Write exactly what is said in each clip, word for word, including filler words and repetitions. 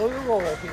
Overall, I think.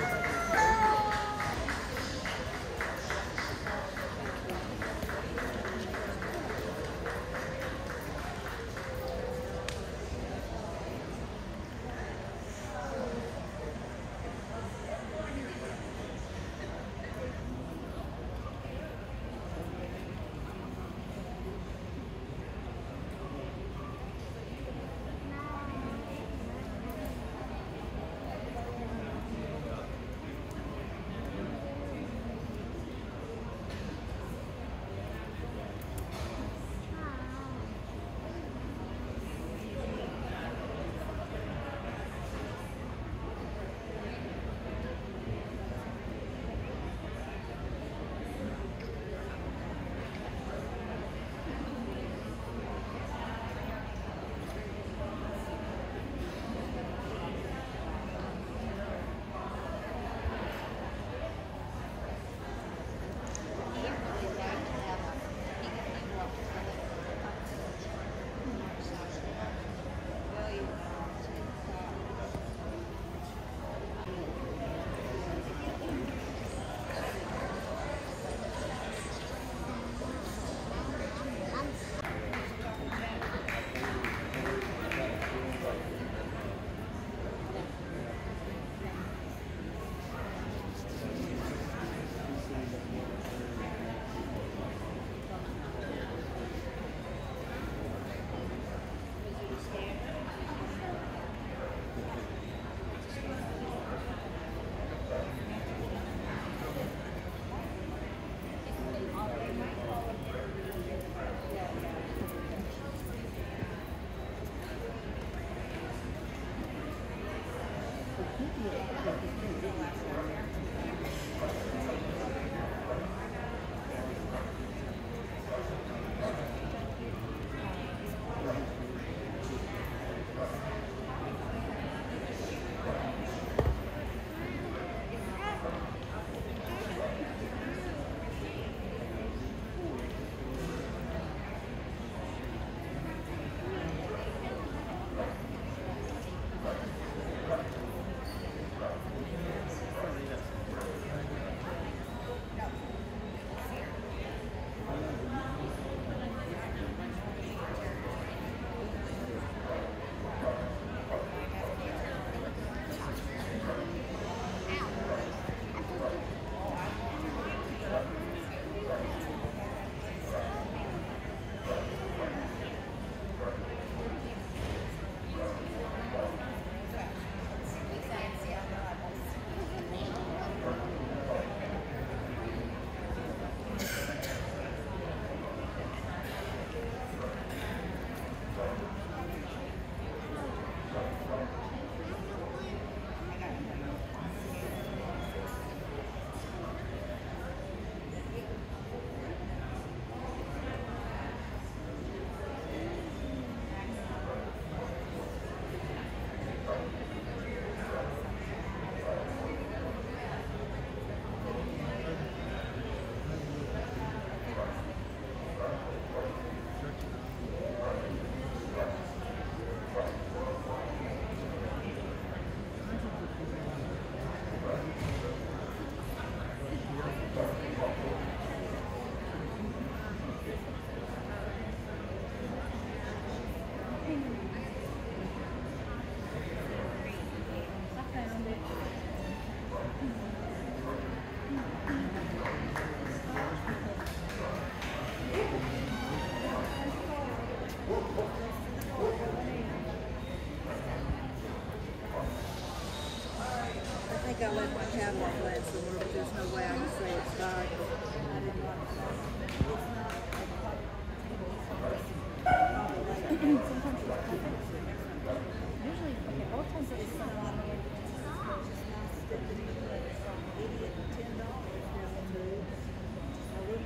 I think I let my camera flat, so there's no way I can say it's God. I didn't want to say it.